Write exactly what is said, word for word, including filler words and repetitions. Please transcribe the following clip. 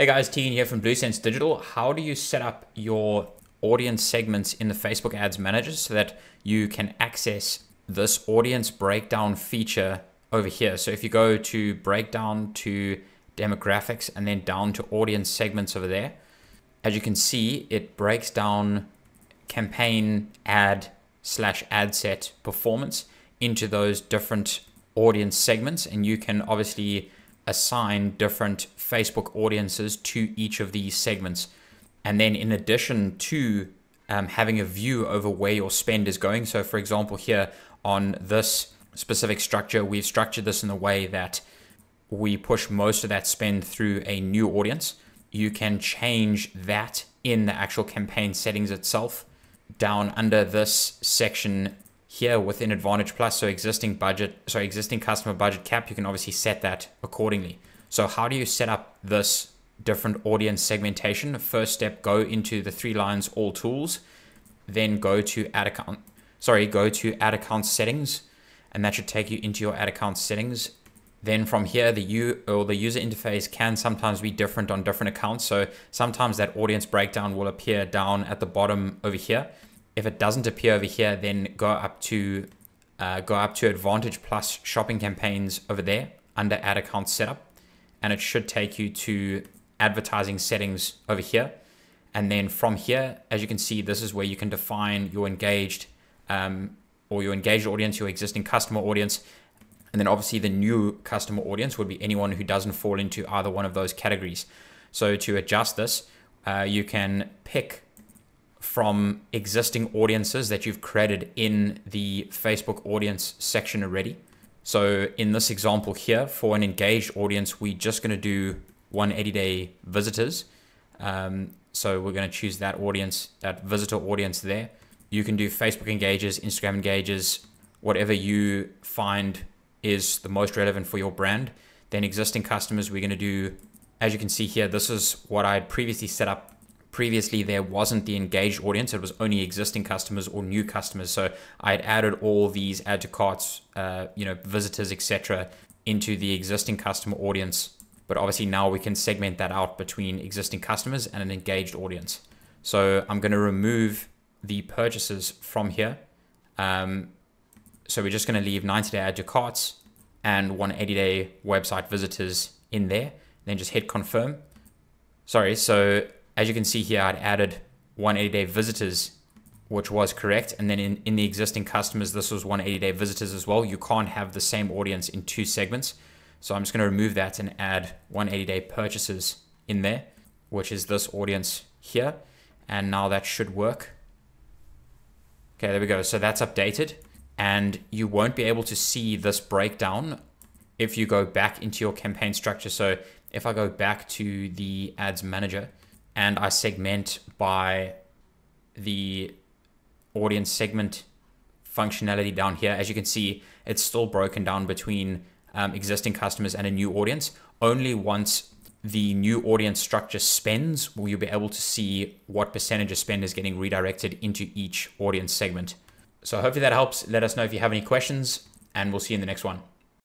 Hey guys, Tegan here from Blue Sense Digital. How do you set up your audience segments in the Facebook Ads Manager so that you can access this audience breakdown feature over here? So if you go to breakdown to demographics and then down to audience segments over there, as you can see, it breaks down campaign ad slash ad set performance into those different audience segments. And you can obviously assign different Facebook audiences to each of these segments. And then in addition to um, having a view over where your spend is going. So for example, here on this specific structure, we've structured this in the way that we push most of that spend through a new audience. You can change that in the actual campaign settings itself down under this section here within Advantage+. So existing budget, so existing customer budget cap, you can obviously set that accordingly. So how do you set up this different audience segmentation? The first step, go into the three lines, all tools, then go to ad account, sorry, go to ad account settings, and that should take you into your ad account settings. Then from here, the U or the user interface can sometimes be different on different accounts. So sometimes that audience breakdown will appear down at the bottom over here. If it doesn't appear over here, then go up to uh, go up to Advantage Plus shopping campaigns over there under ad account setup, and it should take you to advertising settings over here. And then from here, as you can see, this is where you can define your engaged um, or your engaged audience, your existing customer audience. And then obviously the new customer audience would be anyone who doesn't fall into either one of those categories. So to adjust this, uh, you can pick from existing audiences that you've created in the Facebook audience section already. So in this example here, for an engaged audience, we're just going to do one hundred eighty day visitors. Um, so we're going to choose that audience, that visitor audience there. You can do Facebook engagers, Instagram engagers, whatever you find is the most relevant for your brand. Then existing customers, we're going to do, as you can see here, this is what I had previously set up. Previously, there wasn't the engaged audience. It was only existing customers or new customers. So I had added all these add to carts, uh, you know, visitors, et cetera, into the existing customer audience. But obviously now we can segment that out between existing customers and an engaged audience. So I'm going to remove the purchases from here. Um, So we're just going to leave ninety day add to carts and one hundred eighty day website visitors in there. Then just hit confirm. Sorry. So as you can see here, I'd added one hundred eighty day visitors, which was correct. And then in, in the existing customers, this was one hundred eighty day visitors as well. You can't have the same audience in two segments. So I'm just going to remove that and add one hundred eighty day purchases in there, which is this audience here. And now that should work. Okay, there we go. So that's updated. And you won't be able to see this breakdown if you go back into your campaign structure. So if I go back to the ads manager and I segment by the audience segment functionality down here, as you can see, it's still broken down between um, existing customers and a new audience. Only once the new audience structure spends will you be able to see what percentage of spend is getting redirected into each audience segment. So hopefully that helps. Let us know if you have any questions, and we'll see you in the next one.